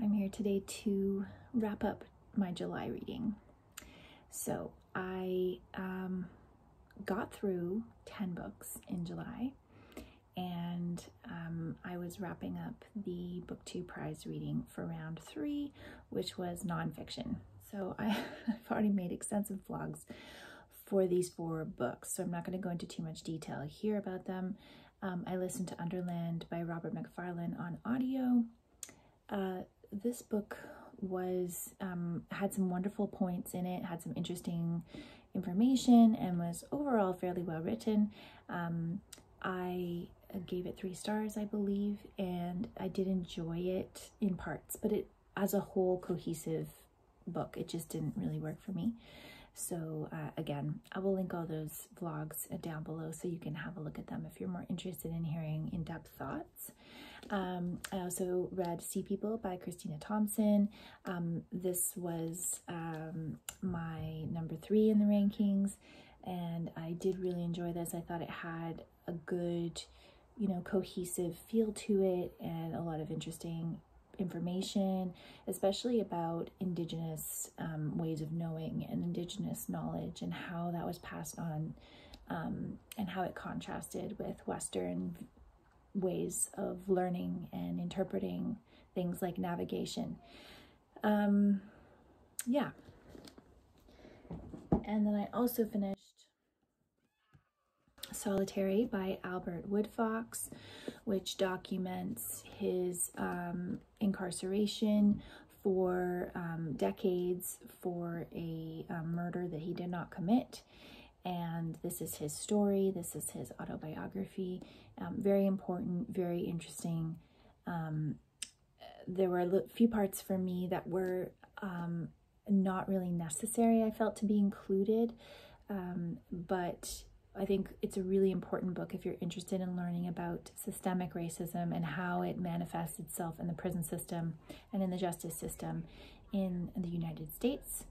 I'm here today to wrap up my July reading. So I got through 10 books in July, and I was wrapping up the Book 2 prize reading for round 3, which was nonfiction. So I've already made extensive vlogs for these 4 books, so I'm not going to go into too much detail here about them. I listened to Underland by Robert Macfarlane on audio. This book was had some wonderful points in it, had some interesting information, and was overall fairly well written. I gave it 3 stars, I believe, and I did enjoy it in parts, but it, as a whole cohesive book, it just didn't really work for me. So again, I will link all those vlogs down below so you can have a look at them if you're more interested in hearing in-depth thoughts. I also read Sea People by Christina Thompson. This was my number 3 in the rankings, and I did really enjoy this. I thought it had a good, cohesive feel to it, and a lot of interesting information, especially about Indigenous ways of knowing and Indigenous knowledge, and how that was passed on, and how it contrasted with Western ways of learning and interpreting things like navigation. Yeah. And then I also finished Solitary by Albert Woodfox, which documents his incarceration for decades for a murder that he did not commit. And this is his story, this is his autobiography. Very important, very interesting. There were a few parts for me that were not really necessary, I felt, to be included, but I think it's a really important book if you're interested in learning about systemic racism and how it manifests itself in the prison system and in the justice system in the United States.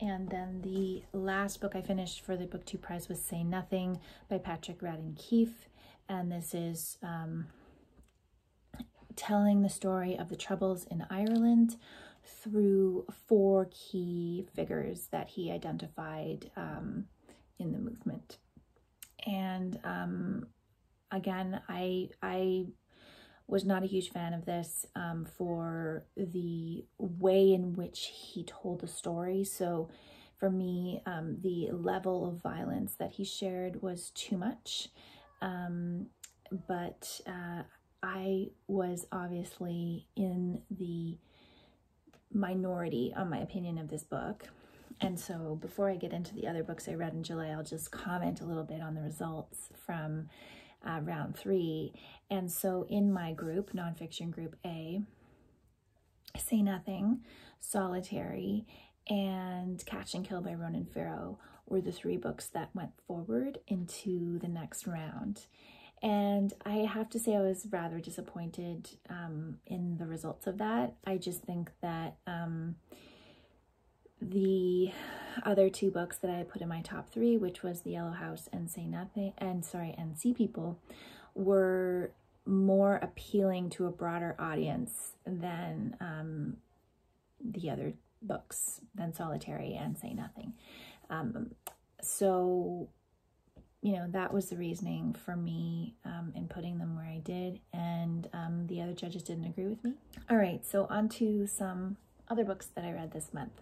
And then the last book I finished for the Book 2 prize was Say Nothing by Patrick Radden Keefe. And this is telling the story of the Troubles in Ireland through 4 key figures that he identified in the movement. And again, I was not a huge fan of this for the way in which he told the story. So for me, the level of violence that he shared was too much. But I was obviously in the minority on my opinion of this book. And so before I get into the other books I read in July, I'll just comment a little bit on the results from round 3. And so in my group, nonfiction group A, Say Nothing, Solitary, and Catch and Kill by Ronan Farrow were the 3 books that went forward into the next round. And I have to say I was rather disappointed in the results of that. I just think that the other 2 books that I put in my top 3, which was The Yellow House and Sea People, were more appealing to a broader audience than the other books, than Solitary and Say Nothing. So, that was the reasoning for me in putting them where I did, and the other judges didn't agree with me. All right, so on to some other books that I read this month.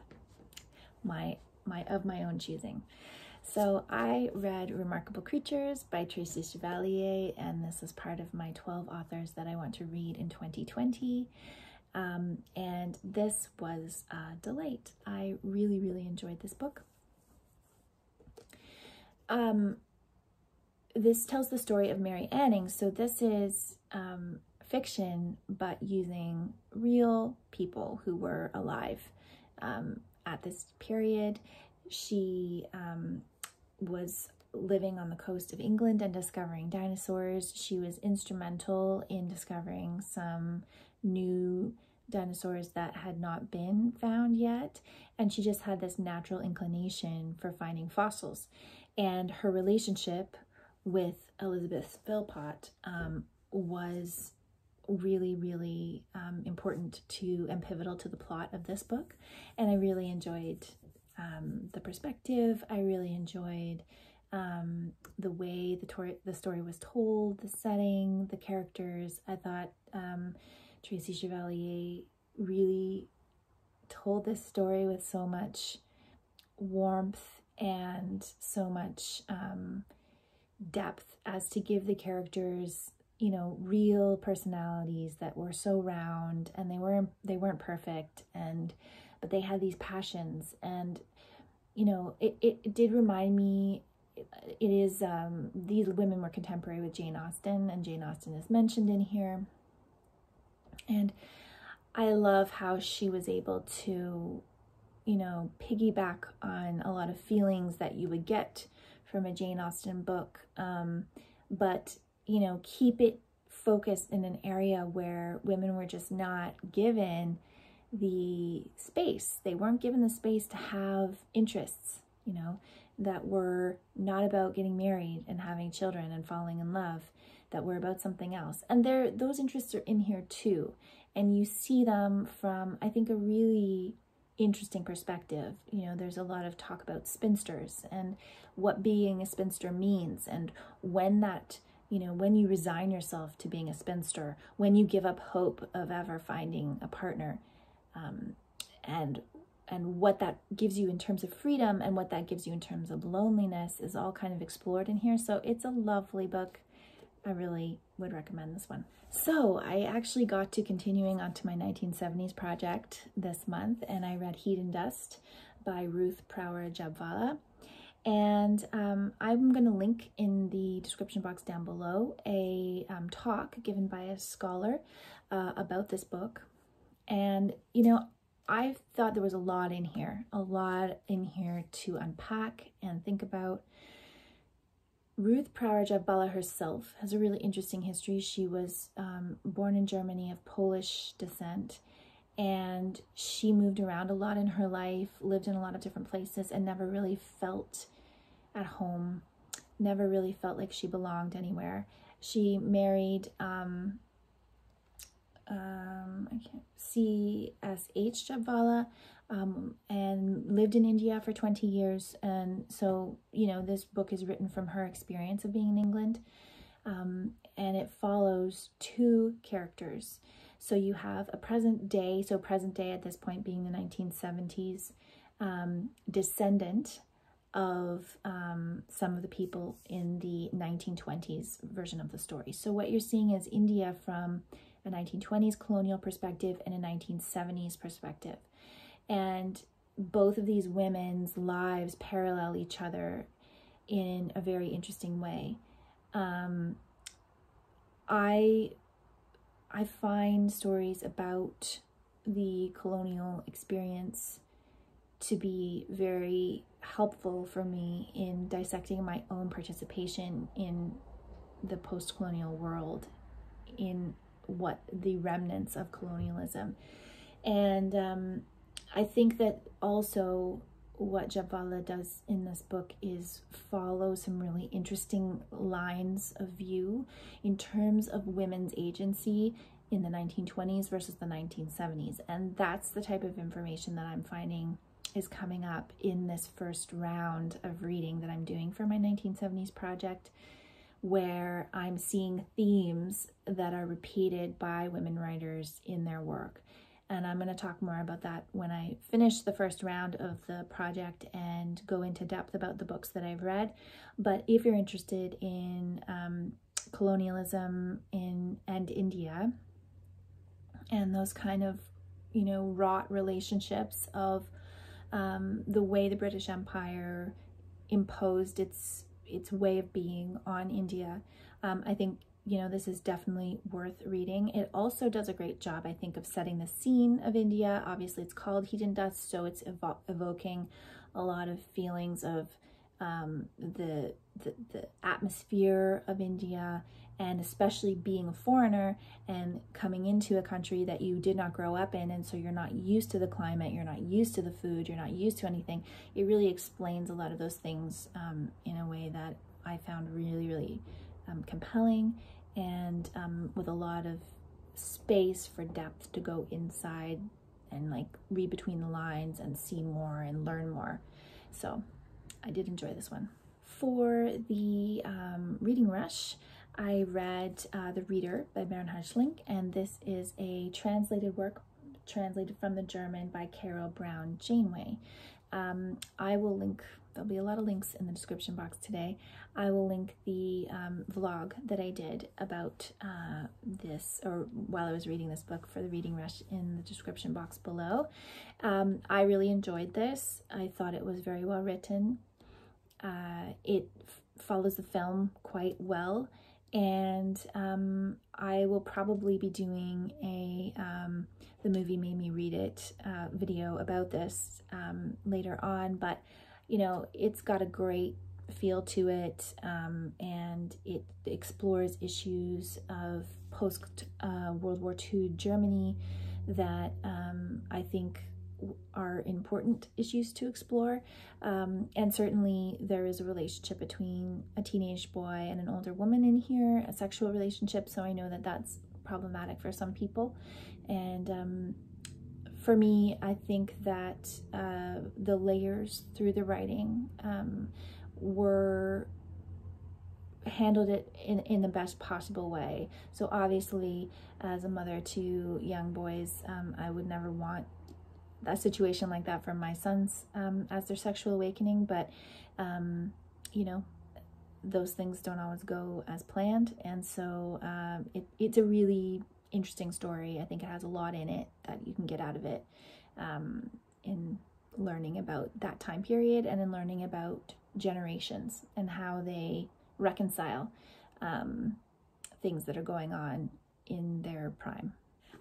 Of my own choosing. So I read Remarkable Creatures by Tracy Chevalier, and this is part of my 12 authors that I want to read in 2020. And this was a delight. I really, really enjoyed this book. This tells the story of Mary Anning. So this is fiction, but using real people who were alive. At this period, she was living on the coast of England and discovering dinosaurs. She was instrumental in discovering some new dinosaurs that had not been found yet, and she just had this natural inclination for finding fossils. And her relationship with Elizabeth Philpot was really, really important to and pivotal to the plot of this book. And I really enjoyed the perspective. I really enjoyed the way the story was told, the setting, the characters. I thought Tracy Chevalier really told this story with so much warmth and so much depth as to give the characters, you know, real personalities that were so round, and they weren't perfect, but they had these passions. And, you know, it did remind me, it is, these women were contemporary with Jane Austen, and Jane Austen is mentioned in here. And I love how she was able to, you know, piggyback on a lot of feelings that you would get from a Jane Austen book, but, you know, keep it focused in an area where women were just not given the space. They weren't given the space to have interests, you know, that were not about getting married and having children and falling in love, that were about something else. And those interests are in here too. And you see them from, I think, a really interesting perspective. You know, there's a lot of talk about spinsters and what being a spinster means, and when that, you know, when you resign yourself to being a spinster, when you give up hope of ever finding a partner, and what that gives you in terms of freedom and what that gives you in terms of loneliness is all kind of explored in here. So it's a lovely book. I really would recommend this one. So I actually got to continuing onto my 1970s project this month, and I read Heat and Dust by Ruth Prawer Jhabvala. And I'm going to link in the description box down below a talk given by a scholar about this book. And, you know, I thought there was a lot in here to unpack and think about. Ruth Prawer Jhabvala herself has a really interesting history. She was born in Germany of Polish descent, and she moved around a lot in her life, lived in a lot of different places, and never really felt at home, never really felt like she belonged anywhere. She married C.S.H. Jhabvala, and lived in India for 20 years. And so, you know, this book is written from her experience of being in England, and it follows two characters. So you have a present day, so present day at this point being the 1970s, descendant of some of the people in the 1920s version of the story. So what you're seeing is India from a 1920s colonial perspective and a 1970s perspective. And both of these women's lives parallel each other in a very interesting way. I find stories about the colonial experience to be very helpful for me in dissecting my own participation in the post-colonial world, in what the remnants of colonialism. And I think that also what Jhabvala does in this book is follow some really interesting lines of view in terms of women's agency in the 1920s versus the 1970s. And that's the type of information that I'm finding is coming up in this first round of reading that I'm doing for my 1970s project, where I'm seeing themes that are repeated by women writers in their work. And I'm going to talk more about that when I finish the first round of the project and go into depth about the books that I've read. But if you're interested in colonialism and India and those kind of, you know, wrought relationships of the way the British Empire imposed its way of being on India, I think, you know, this is definitely worth reading. It also does a great job, I think, of setting the scene of India. Obviously, it's called Heat and Dust, so it's evoking a lot of feelings of the atmosphere of India, and especially being a foreigner and coming into a country that you did not grow up in, and so you're not used to the climate, you're not used to the food, you're not used to anything. It really explains a lot of those things in a way that I found really, really compelling, and with a lot of space for depth to go inside and like read between the lines and see more and learn more. So I did enjoy this one. For the reading rush, I read The Reader by Bernhard Schlink, and this is a translated work, translated from the German by Carol Brown Janeway. I will link, there'll be a lot of links in the description box today. I will link the vlog that I did about this, or while I was reading this book, for the reading rush in the description box below. I really enjoyed this. I thought it was very well written. It follows the film quite well, and I will probably be doing a The Movie Made Me Read It video about this later on, but you know, it's got a great feel to it, and it explores issues of post World War II Germany that I think are important issues to explore, and certainly there is a relationship between a teenage boy and an older woman in here, a sexual relationship, so I know that that's problematic for some people. And for me, I think that the layers through the writing were handled it in the best possible way. So obviously, as a mother to young boys, I would never want a situation like that for my sons as their sexual awakening, but you know, those things don't always go as planned, and so it's a really interesting story. I think it has a lot in it that you can get out of it in learning about that time period and in learning about generations and how they reconcile things that are going on in their prime.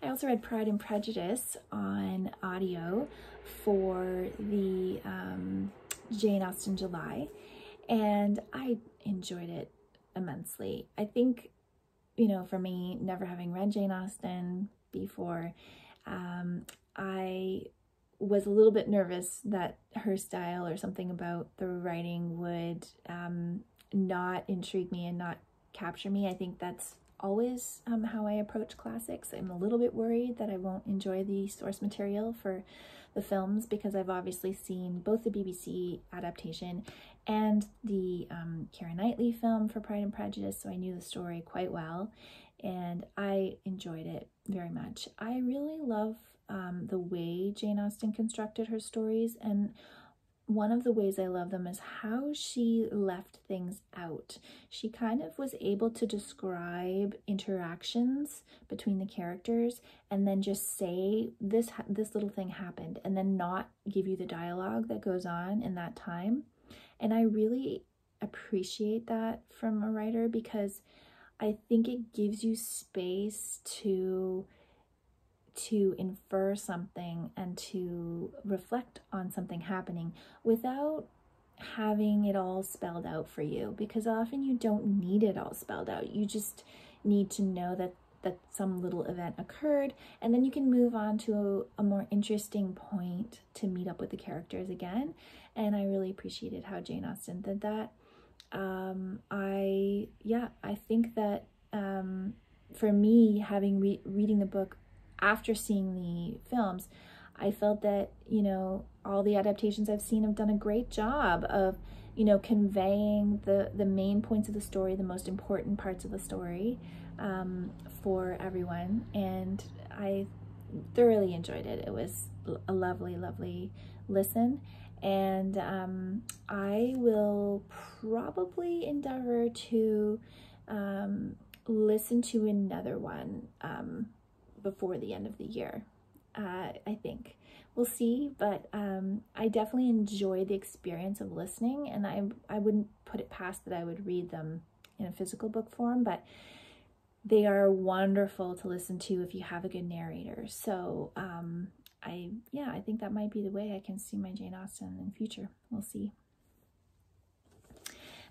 I also read Pride and Prejudice on audio for the Jane Austen July, and I enjoyed it immensely. I think, you know, for me, never having read Jane Austen before, I was a little bit nervous that her style or something about the writing would not intrigue me and not capture me. I think that's always how I approach classics. I'm a little bit worried that I won't enjoy the source material for the films, because I've obviously seen both the BBC adaptation and the Keira Knightley film for Pride and Prejudice, so I knew the story quite well, and I enjoyed it very much. I really love the way Jane Austen constructed her stories, and one of the ways I love them is how she left things out. She kind of was able to describe interactions between the characters and then just say this little thing happened, and then not give you the dialogue that goes on in that time. And I really appreciate that from a writer, because I think it gives you space to infer something and to reflect on something happening without having it all spelled out for you, because often you don't need it all spelled out. You just need to know that some little event occurred, and then you can move on to a more interesting point to meet up with the characters again. And I really appreciated how Jane Austen did that. I think that for me, having reading the book after seeing the films, I felt that, you know, all the adaptations I've seen have done a great job of, you know, conveying the main points of the story, the most important parts of the story for everyone, and I thoroughly enjoyed it. It was a lovely, lovely listen, and I will probably endeavor to listen to another one before the end of the year. I think we'll see, but I definitely enjoy the experience of listening, and I wouldn't put it past that I would read them in a physical book form, but they are wonderful to listen to if you have a good narrator. So I think that might be the way I can see my Jane Austen in the future. We'll see.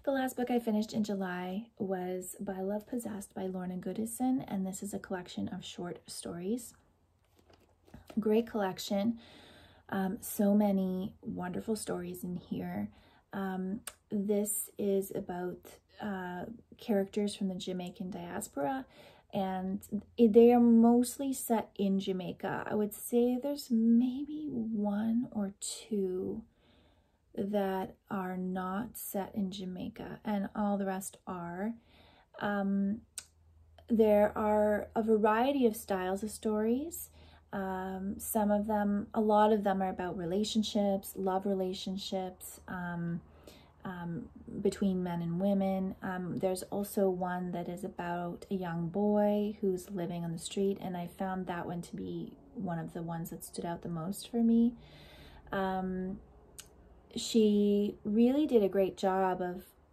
The last book I finished in July was By Love Possessed by Lorna Goodison, and this is a collection of short stories. Great collection. So many wonderful stories in here. This is about characters from the Jamaican diaspora and they are mostly set in Jamaica. I would say there's maybe one or two that are not set in Jamaica, and all the rest are. There are a variety of styles of stories. Some of them, a lot of them, are about relationships, love relationships, between men and women. There's also one that is about a young boy who's living on the street, and I found that one to be one of the ones that stood out the most for me. She really did a great job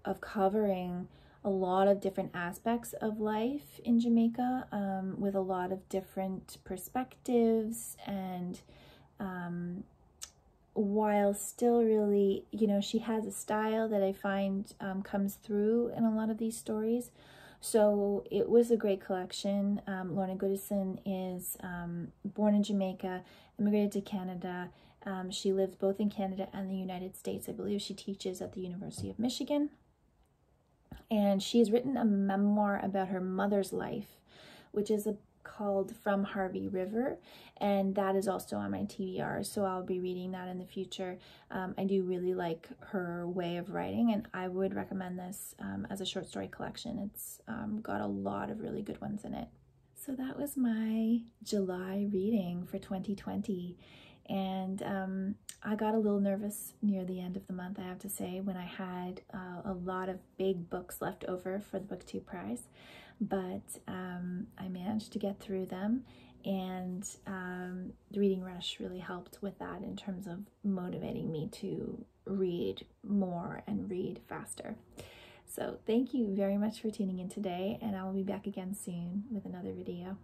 of covering a lot of different aspects of life in Jamaica, with a lot of different perspectives, and while still really, you know, she has a style that I find comes through in a lot of these stories. So it was a great collection. Lorna Goodison is born in Jamaica, immigrated to Canada. She lives both in Canada and the United States. I believe she teaches at the University of Michigan. And she has written a memoir about her mother's life, which is called From Harvey River, and that is also on my TBR, so I'll be reading that in the future. I do really like her way of writing, and I would recommend this as a short story collection. It's got a lot of really good ones in it. So that was my July reading for 2020, and I got a little nervous near the end of the month, I have to say, when I had a lot of big books left over for the BookTube prize. But I managed to get through them, and the reading rush really helped with that in terms of motivating me to read more and read faster. So thank you very much for tuning in today, and I will be back again soon with another video.